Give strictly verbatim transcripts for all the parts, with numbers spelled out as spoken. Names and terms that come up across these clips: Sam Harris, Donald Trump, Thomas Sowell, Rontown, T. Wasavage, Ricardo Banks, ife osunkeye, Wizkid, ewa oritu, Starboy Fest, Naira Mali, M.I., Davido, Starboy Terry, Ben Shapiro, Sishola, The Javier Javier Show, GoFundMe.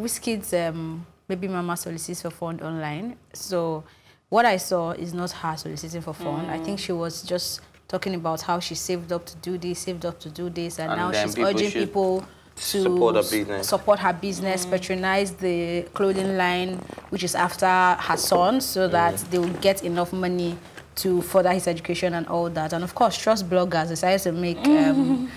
Wizkid's um, baby mama solicits for fund online. So what I saw is not her soliciting for fund. Mm. I think she was just talking about how she saved up to do this, saved up to do this, and, and now she's people urging people to support her business, support her business mm. patronize the clothing line, which is after her son, so mm. that they will get enough money to further his education and all that. And of course, trust bloggers decided to make, um,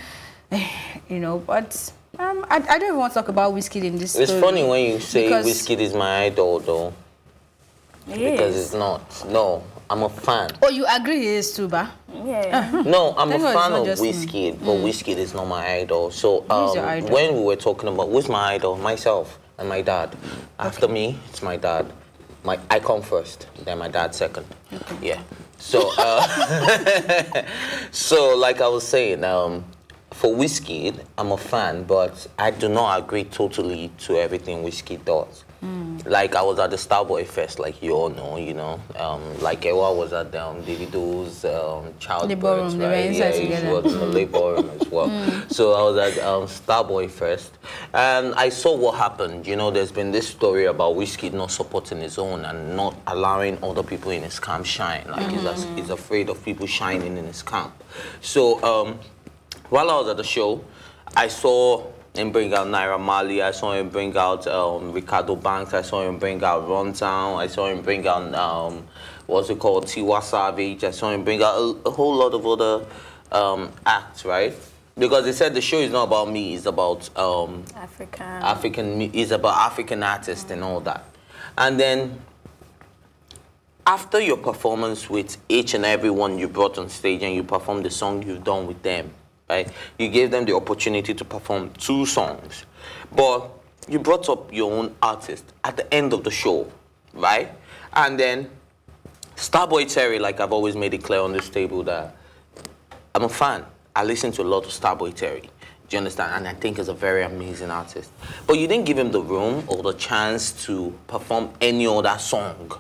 mm. you know, but um, I, I don't even want to talk about Wizkid in this It's story funny when you say Wizkid is my idol, though. It because is. It's not. No, I'm a fan. Oh, you agree he is too, ba? Yeah. No, I'm a fan of Wizkid, but mm. Wizkid is not my idol. So um, your idol? When we were talking about who's my idol, myself and my dad. After okay. me, it's my dad. My I come first, then my dad second. Okay. Yeah. So, uh, so like I was saying, um, for Wizkid, I'm a fan, but I do not agree totally to everything Wizkid does. Mm. Like I was at the Starboy Fest, like you all know, you know. Um, like Ewa was at um, Davido's um, childbirth, right? Yeah, she was in the labor room as well. Mm. So I was at um, Starboy Fest, and I saw what happened. You know, there's been this story about Wizkid not supporting his own and not allowing other people in his camp shine. Like mm. he's, he's afraid of people shining in his camp. So um, while I was at the show, I saw him bring out Naira Mali, I saw him bring out um, Ricardo Banks, I saw him bring out Rontown, I saw him bring out, um, what's it called, T. Wasavage, I saw him bring out a, a whole lot of other um, acts, right? Because they said the show is not about me, it's about um, African. African, it's about African artists mm-hmm. and all that. And then, after your performance with each and every one you brought on stage and you performed the song you've done with them, right? You gave them the opportunity to perform two songs, but you brought up your own artist at the end of the show, right? And then Starboy Terry, like I've always made it clear on this table that I'm a fan. I listen to a lot of Starboy Terry, do you understand? And I think he's a very amazing artist. But you didn't give him the room or the chance to perform any other song.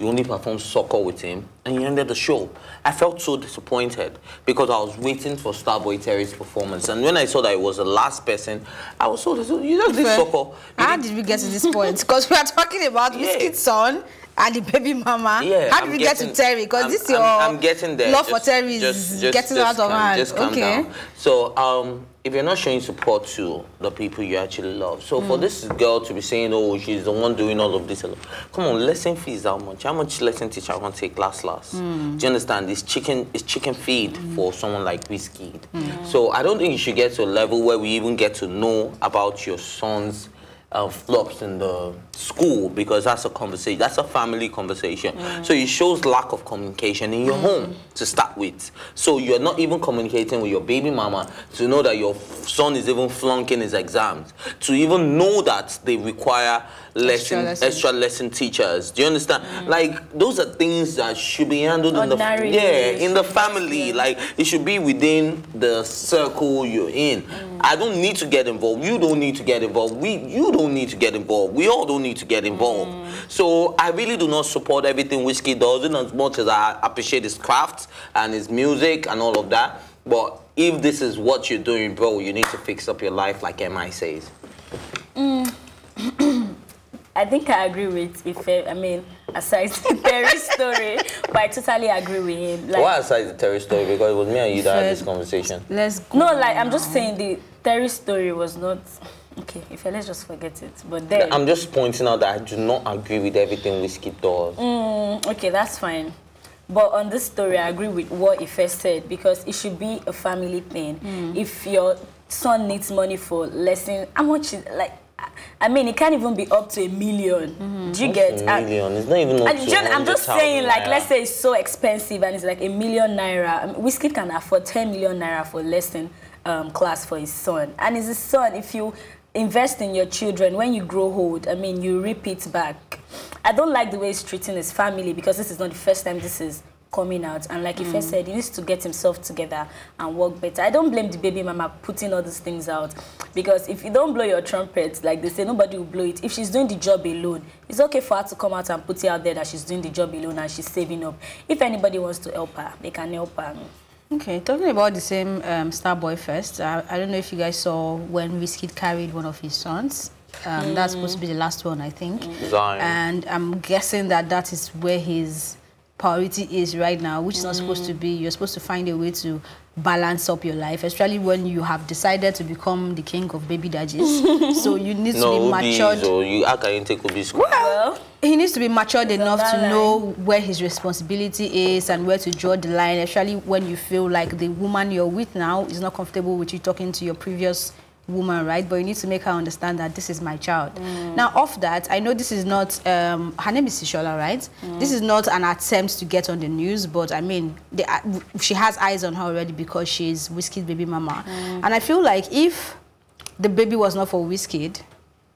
You only performed soccer with him, and you ended the show. I felt so disappointed because I was waiting for Starboy Terry's performance, and when I saw that it was the last person, I was so disappointed. You just did soccer. How did we get to this point? Because we are talking about yeah. Wizkid's son and the baby mama. Yeah, how did I'm we getting, get to Terry? Because this your I'm, I'm getting there. Love just, for Terry is getting just out of hand. Just calm okay. down. So um, if you're not showing support to the people you actually love, so mm. for this girl to be saying, oh, she's the one doing all of this, come on, lesson fees how much? How much lesson teacher gonna take last last? Mm. Do you understand? It's chicken, it's chicken feed mm. for someone like Wizkid. Mm. So I don't think you should get to a level where we even get to know about your son's Uh, flops in the school, because that's a conversation, that's a family conversation. Mm. So it shows lack of communication in your mm. home to start with. So you're not even communicating with your baby mama to know that your son is even flunking his exams, to even know that they require lesson, extra lesson, extra lesson teachers. Do you understand? Mm. Like, those are things that should be handled in the, yeah, in the family. Yeah. Like, it should be within the circle you're in. Mm. I don't need to get involved. You don't need to get involved. We, you don't Don't need to get involved. We all don't need to get involved. Mm. So I really do not support everything Wizkid does, in as much as I appreciate his craft and his music and all of that. But if this is what you're doing, bro, you need to fix up your life, like M I says. Mm. I think I agree with Ife. I mean, aside the Terry story, but I totally agree with him. Like, why aside the Terry story? Because it was me and you that had this conversation. Let's go. No, like I'm just saying the Terry story was not. Okay, if let's just forget it. But then I'm just pointing out that I do not agree with everything Wizkid does. Mm, okay, that's fine. But on this story, I agree with what Ife said, because it should be a family thing. Mm. If your son needs money for lesson, how much is like? I mean, it can't even be up to a million. Mm-hmm. Do you get? A million. I, it's not even up to just, I'm just saying, like, naira. Let's say it's so expensive and it's like a million naira. I mean, Wizkid can afford ten million naira for lesson um, class for his son. And it's his son. If you invest in your children, when you grow old, I mean, you reap it back. I don't like the way he's treating his family, because this is not the first time this is coming out. And like Ife mm. said, he needs to get himself together and work better. I don't blame the baby mama putting all these things out, because if you don't blow your trumpet, like they say, nobody will blow it. If she's doing the job alone, it's okay for her to come out and put it out there that she's doing the job alone and she's saving up. If anybody wants to help her, they can help her. Okay, talking about the same um, Starboy Fest, I, I don't know if you guys saw when Wizkid carried one of his sons. Um, mm. That's supposed to be the last one, I think. Zion. And I'm guessing that that is where his priority is right now, which mm. is not supposed to be. You're supposed to find a way to balance up your life, especially when you have decided to become the king of baby dadgies. So you need no, to be matured. No, you how can you take Obi's school? Well, he needs to be matured enough to know where his responsibility is and where to draw the line, especially when you feel like the woman you're with now is not comfortable with you talking to your previous woman, right? But you need to make her understand that this is my child. Mm. Now, off that, I know this is not, um, her name is Sishola, right? Mm. This is not an attempt to get on the news, but I mean, they, she has eyes on her already because she's Wizkid's baby mama. Mm. And I feel like if the baby was not for Wizkid,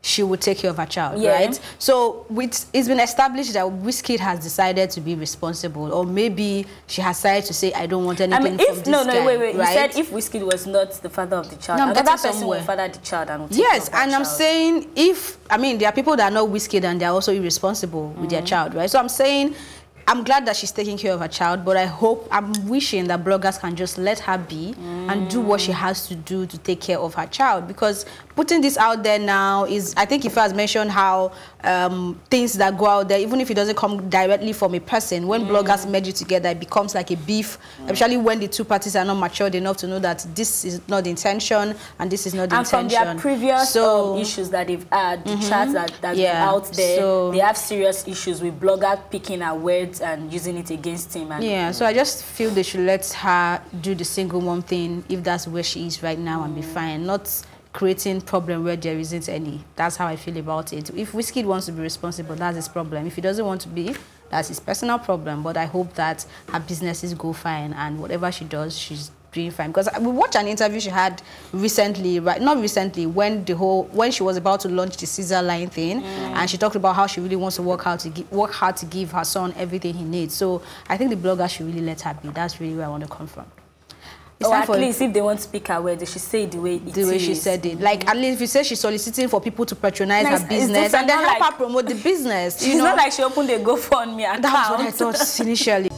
she would take care of her child, yeah. right? So it's been established that Wizkid has decided to be responsible, or maybe she has decided to say, I don't want anything I mean, if, from this No, no, guy, wait, wait. Right? You said if Wizkid was not the father of the child, no, another person somewhere. will father the child and will take Yes, and child. I'm saying if, I mean, there are people that are not Wizkid and they're also irresponsible mm-hmm. with their child, right? So I'm saying, I'm glad that she's taking care of her child, but I hope, I'm wishing that bloggers can just let her be mm. and do what she has to do to take care of her child. Because putting this out there now is, I think Ife has mentioned how um, things that go out there, even if it doesn't come directly from a person, when mm. bloggers merge it together, it becomes like a beef, mm. especially when the two parties are not matured enough to know that this is not the intention and this is not the and intention. And from their previous so, um, issues that they've had, the mm-hmm. chats that, that yeah. are out there, so, they have serious issues with bloggers picking her words and using it against him. And, yeah, so I just feel they should let her do the single mom thing if that's where she is right now mm. and be fine, not creating problem where there isn't any. That's how I feel about it. If Wizkid wants to be responsible, that's his problem. If he doesn't want to be, that's his personal problem. But I hope that her businesses go fine and whatever she does, she's doing fine. Because we watched an interview she had recently, right? Not recently, when the whole when she was about to launch the Caesar line thing, mm. and she talked about how she really wants to work out to give, work hard to give her son everything he needs. So I think the blogger should really let her be. That's really where I want to come from. It's or at least if they want to speak her word, they should say the way it is. The way she said it. Like, at least if you say she's soliciting for people to patronize her business and then help her promote the business. It's not like she opened a GoFundMe account. That's what I thought initially.